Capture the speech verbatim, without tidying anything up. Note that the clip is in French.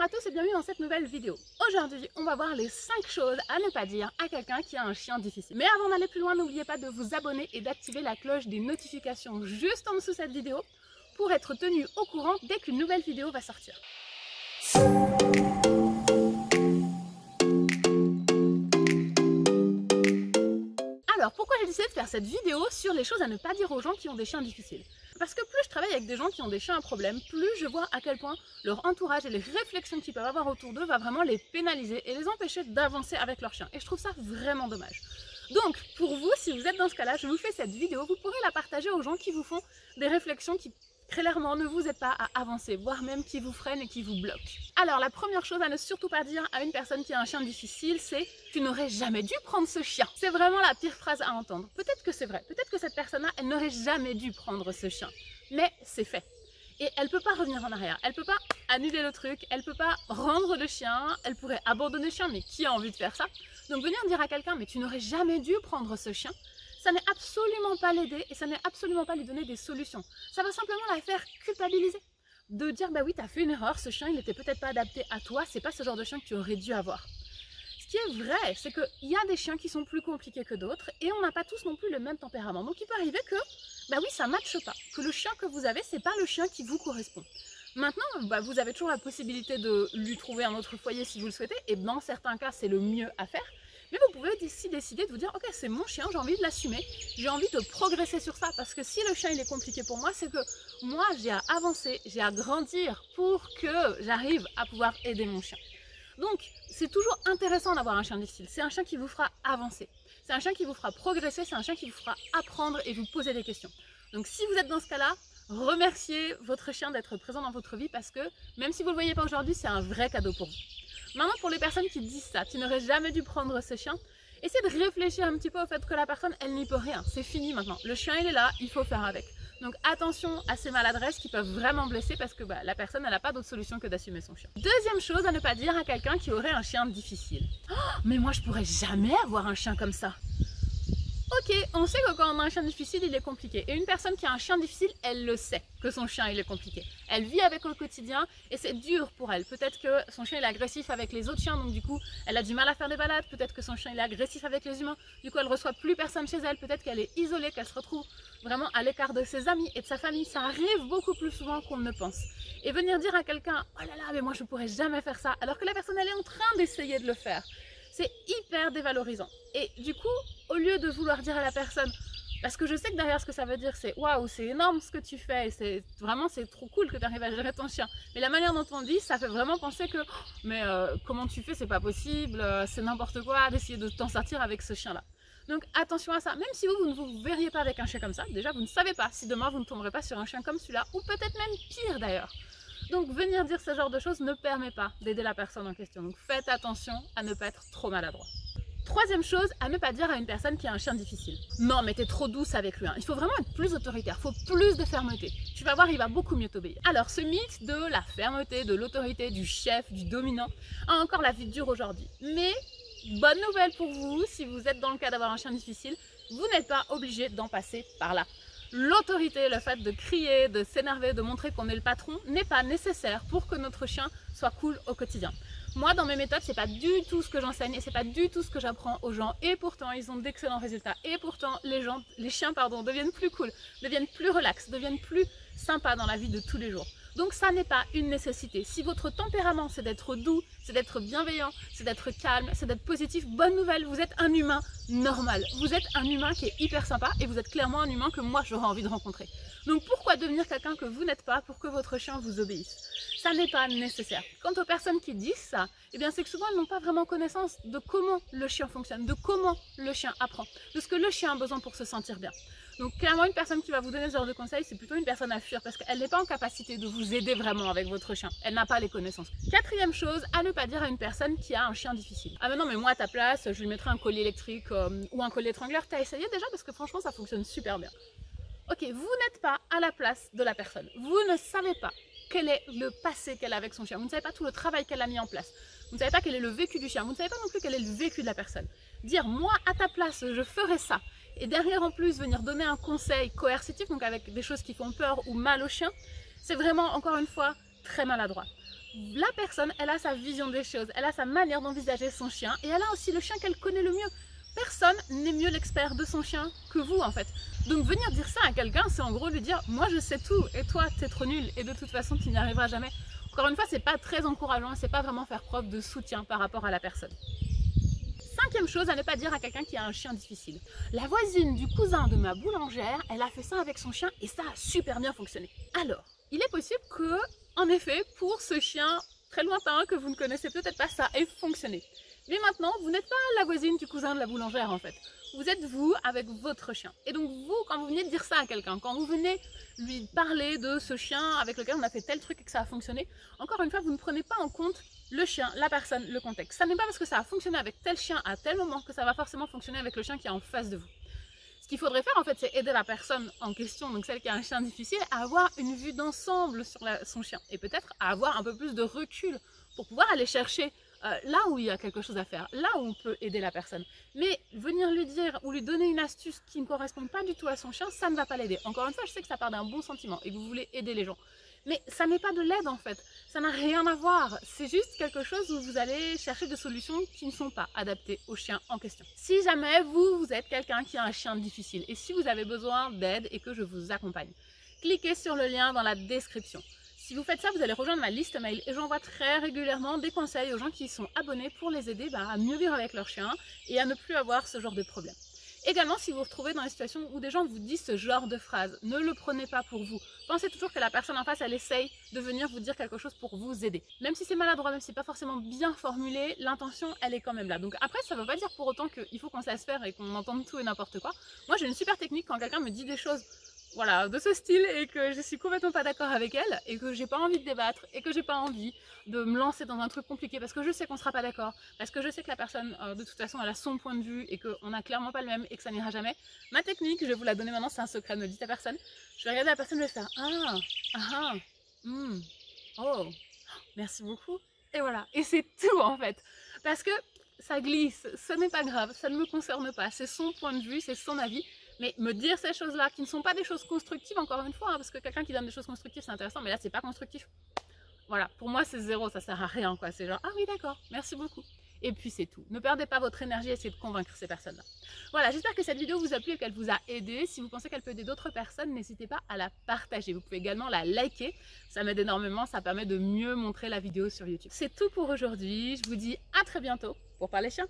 Bonjour à tous et bienvenue dans cette nouvelle vidéo. Aujourd'hui, on va voir les cinq choses à ne pas dire à quelqu'un qui a un chien difficile. Mais avant d'aller plus loin, n'oubliez pas de vous abonner et d'activer la cloche des notifications juste en dessous de cette vidéo pour être tenu au courant dès qu'une nouvelle vidéo va sortir. Alors, pourquoi j'ai décidé de faire cette vidéo sur les choses à ne pas dire aux gens qui ont des chiens difficiles? Parce que plus je travaille avec des gens qui ont des chiens à problème, plus je vois à quel point leur entourage et les réflexions qu'ils peuvent avoir autour d'eux va vraiment les pénaliser et les empêcher d'avancer avec leur chien. Et je trouve ça vraiment dommage. Donc, pour vous, si vous êtes dans ce cas-là, je vous fais cette vidéo, vous pourrez la partager aux gens qui vous font des réflexions qui clairement ne vous aident pas à avancer, voire même qui vous freinent et qui vous bloquent. Alors, la première chose à ne surtout pas dire à une personne qui a un chien difficile, c'est « tu n'aurais jamais dû prendre ce chien ». C'est vraiment la pire phrase à entendre. Peut-être que c'est vrai, peut-être que cette personne-là, elle n'aurait jamais dû prendre ce chien. Mais c'est fait. Et elle ne peut pas revenir en arrière, elle ne peut pas annuler le truc, elle ne peut pas rendre le chien, elle pourrait abandonner le chien, mais qui a envie de faire ça? Donc venir dire à quelqu'un « mais tu n'aurais jamais dû prendre ce chien », ça n'est absolument pas l'aider et ça n'est absolument pas lui donner des solutions. Ça va simplement la faire culpabiliser. De dire, bah oui, t'as fait une erreur, ce chien, il n'était peut-être pas adapté à toi, c'est pas ce genre de chien que tu aurais dû avoir. Ce qui est vrai, c'est qu'il y a des chiens qui sont plus compliqués que d'autres et on n'a pas tous non plus le même tempérament. Donc il peut arriver que, bah oui, ça ne matche pas, que le chien que vous avez, c'est pas le chien qui vous correspond. Maintenant, bah, vous avez toujours la possibilité de lui trouver un autre foyer si vous le souhaitez et dans certains cas, c'est le mieux à faire. Mais vous pouvez aussi décider de vous dire, ok, c'est mon chien, j'ai envie de l'assumer, j'ai envie de progresser sur ça, parce que si le chien il est compliqué pour moi, c'est que moi j'ai à avancer, j'ai à grandir pour que j'arrive à pouvoir aider mon chien. Donc c'est toujours intéressant d'avoir un chien difficile, c'est un chien qui vous fera avancer, c'est un chien qui vous fera progresser, c'est un chien qui vous fera apprendre et vous poser des questions. Donc si vous êtes dans ce cas-là, remerciez votre chien d'être présent dans votre vie, parce que même si vous ne le voyez pas aujourd'hui, c'est un vrai cadeau pour vous. Maintenant, pour les personnes qui disent ça, tu n'aurais jamais dû prendre ce chien, essayez de réfléchir un petit peu au fait que la personne, elle n'y peut rien. C'est fini maintenant. Le chien, il est là, il faut faire avec. Donc attention à ces maladresses qui peuvent vraiment blesser, parce que bah, la personne, elle n'a pas d'autre solution que d'assumer son chien. Deuxième chose à ne pas dire à quelqu'un qui aurait un chien difficile. Oh, mais moi, je pourrais jamais avoir un chien comme ça. Ok, on sait que quand on a un chien difficile, il est compliqué. Et une personne qui a un chien difficile, elle le sait que son chien, il est compliqué. Elle vit avec au quotidien et c'est dur pour elle. Peut-être que son chien, il est agressif avec les autres chiens, donc du coup, elle a du mal à faire des balades. Peut-être que son chien, il est agressif avec les humains. Du coup, elle ne reçoit plus personne chez elle. Peut-être qu'elle est isolée, qu'elle se retrouve vraiment à l'écart de ses amis et de sa famille. Ça arrive beaucoup plus souvent qu'on ne pense. Et venir dire à quelqu'un, oh là là, mais moi, je ne pourrais jamais faire ça, alors que la personne, elle est en train d'essayer de le faire. C'est hyper dévalorisant. Et du coup, au lieu de vouloir dire à la personne, parce que je sais que derrière ce que ça veut dire, c'est waouh, c'est énorme ce que tu fais, c'est vraiment c'est trop cool que tu arrives à gérer ton chien. Mais la manière dont on dit, ça fait vraiment penser que mais euh, comment tu fais, c'est pas possible, euh, c'est n'importe quoi d'essayer de t'en sortir avec ce chien-là. Donc attention à ça, même si vous, vous ne vous verriez pas avec un chien comme ça, déjà vous ne savez pas si demain vous ne tomberez pas sur un chien comme celui-là, ou peut-être même pire d'ailleurs. Donc venir dire ce genre de choses ne permet pas d'aider la personne en question. Donc faites attention à ne pas être trop maladroit. Troisième chose à ne pas dire à une personne qui a un chien difficile. Non mais t'es trop douce avec lui, hein. Il faut vraiment être plus autoritaire, il faut plus de fermeté. Tu vas voir, il va beaucoup mieux t'obéir. Alors ce mythe de la fermeté, de l'autorité, du chef, du dominant, a encore la vie dure aujourd'hui. Mais bonne nouvelle pour vous, si vous êtes dans le cas d'avoir un chien difficile, vous n'êtes pas obligé d'en passer par là. L'autorité, le fait de crier, de s'énerver, de montrer qu'on est le patron n'est pas nécessaire pour que notre chien soit cool au quotidien. Moi, dans mes méthodes, c'est pas du tout ce que j'enseigne et c'est pas du tout ce que j'apprends aux gens. Et pourtant, ils ont d'excellents résultats. Et pourtant, les, gens, les chiens pardon, deviennent plus cool, deviennent plus relax, deviennent plus sympas dans la vie de tous les jours. Donc ça n'est pas une nécessité. Si votre tempérament, c'est d'être doux, c'est d'être bienveillant, c'est d'être calme, c'est d'être positif, bonne nouvelle, vous êtes un humain normal. Vous êtes un humain qui est hyper sympa et vous êtes clairement un humain que moi, j'aurais envie de rencontrer. Donc pourquoi devenir quelqu'un que vous n'êtes pas pour que votre chien vous obéisse? Ça n'est pas nécessaire. Quant aux personnes qui disent ça, eh bien c'est que souvent, elles n'ont pas vraiment connaissance de comment le chien fonctionne, de comment le chien apprend, de ce que le chien a besoin pour se sentir bien. Donc clairement, une personne qui va vous donner ce genre de conseils, c'est plutôt une personne à fuir parce qu'elle n'est pas en capacité de vous aider vraiment avec votre chien. Elle n'a pas les connaissances. Quatrième chose à ne pas dire à une personne qui a un chien difficile. Ah mais non, mais moi à ta place, je lui mettrais un collier électrique euh, ou un collier étrangleur. T'as essayé déjà? Parce que franchement, ça fonctionne super bien. Ok, vous n'êtes pas à la place de la personne. Vous ne savez pas quel est le passé qu'elle a avec son chien. Vous ne savez pas tout le travail qu'elle a mis en place. Vous ne savez pas quel est le vécu du chien. Vous ne savez pas non plus quel est le vécu de la personne. Dire moi à ta place, je ferais ça. Et derrière en plus, venir donner un conseil coercitif, donc avec des choses qui font peur ou mal au chien, c'est vraiment encore une fois très maladroit. la personne, elle a sa vision des choses, elle a sa manière d'envisager son chien et elle a aussi le chien qu'elle connaît le mieux. Personne n'est mieux l'expert de son chien que vous en fait. Donc venir dire ça à quelqu'un, c'est en gros lui dire « moi je sais tout et toi t'es trop nul et de toute façon tu n'y arriveras jamais ». Encore une fois, c'est pas très encourageant, c'est pas vraiment faire preuve de soutien par rapport à la personne. Cinquième chose à ne pas dire à quelqu'un qui a un chien difficile. La voisine du cousin de ma boulangère, elle a fait ça avec son chien et ça a super bien fonctionné. Alors, il est possible que, en effet, pour ce chien très lointain que vous ne connaissez peut-être pas, ça ait fonctionné. Mais maintenant, vous n'êtes pas la voisine du cousin de la boulangère en fait. Vous êtes vous avec votre chien. Et donc vous, quand vous venez de dire ça à quelqu'un, quand vous venez lui parler de ce chien avec lequel on a fait tel truc et que ça a fonctionné, encore une fois, vous ne prenez pas en compte le chien, la personne, le contexte. Ça n'est pas parce que ça a fonctionné avec tel chien à tel moment que ça va forcément fonctionner avec le chien qui est en face de vous. Ce qu'il faudrait faire en fait, c'est aider la personne en question, donc celle qui a un chien difficile, à avoir une vue d'ensemble sur la, son chien et peut-être à avoir un peu plus de recul pour pouvoir aller chercher Euh, là où il y a quelque chose à faire, là où on peut aider la personne. Mais venir lui dire ou lui donner une astuce qui ne correspond pas du tout à son chien, ça ne va pas l'aider. Encore une fois, je sais que ça part d'un bon sentiment et que vous voulez aider les gens. Mais ça n'est pas de l'aide en fait, ça n'a rien à voir. C'est juste quelque chose où vous allez chercher des solutions qui ne sont pas adaptées au chien en question. Si jamais vous, vous êtes quelqu'un qui a un chien difficile et si vous avez besoin d'aide et que je vous accompagne, cliquez sur le lien dans la description. Si vous faites ça, vous allez rejoindre ma liste mail et j'envoie très régulièrement des conseils aux gens qui sont abonnés pour les aider bah, à mieux vivre avec leur chien et à ne plus avoir ce genre de problème. Également, si vous vous retrouvez dans des situations où des gens vous disent ce genre de phrase, ne le prenez pas pour vous. Pensez toujours que la personne en face, elle essaye de venir vous dire quelque chose pour vous aider. Même si c'est maladroit, même si c'est pas forcément bien formulé, l'intention, elle est quand même là. Donc après, ça ne veut pas dire pour autant qu'il faut qu'on se laisse faire et qu'on entende tout et n'importe quoi. Moi, j'ai une super technique quand quelqu'un me dit des choses voilà, de ce style et que je suis complètement pas d'accord avec elle et que j'ai pas envie de débattre et que j'ai pas envie de me lancer dans un truc compliqué parce que je sais qu'on sera pas d'accord, parce que je sais que la personne euh, de toute façon elle a son point de vue et qu'on a clairement pas le même et que ça n'ira jamais. Ma technique, je vais vous la donner maintenant, c'est un secret, ne le dites à personne. Je vais regarder la personne, je vais faire ah, ah, hmm, oh, merci beaucoup et voilà. Et c'est tout en fait parce que ça glisse, ce n'est pas grave, ça ne me concerne pas, c'est son point de vue, c'est son avis. Mais me dire ces choses-là, qui ne sont pas des choses constructives, encore une fois, hein, parce que quelqu'un qui donne des choses constructives, c'est intéressant, mais là, c'est pas constructif. Voilà, pour moi, c'est zéro, ça sert à rien, quoi. C'est genre, ah oui, d'accord, merci beaucoup. Et puis, c'est tout. Ne perdez pas votre énergie à essayer de convaincre ces personnes-là. Voilà, j'espère que cette vidéo vous a plu et qu'elle vous a aidé. Si vous pensez qu'elle peut aider d'autres personnes, n'hésitez pas à la partager. Vous pouvez également la liker, ça m'aide énormément, ça permet de mieux montrer la vidéo sur YouTube. C'est tout pour aujourd'hui, je vous dis à très bientôt pour Parler Chien.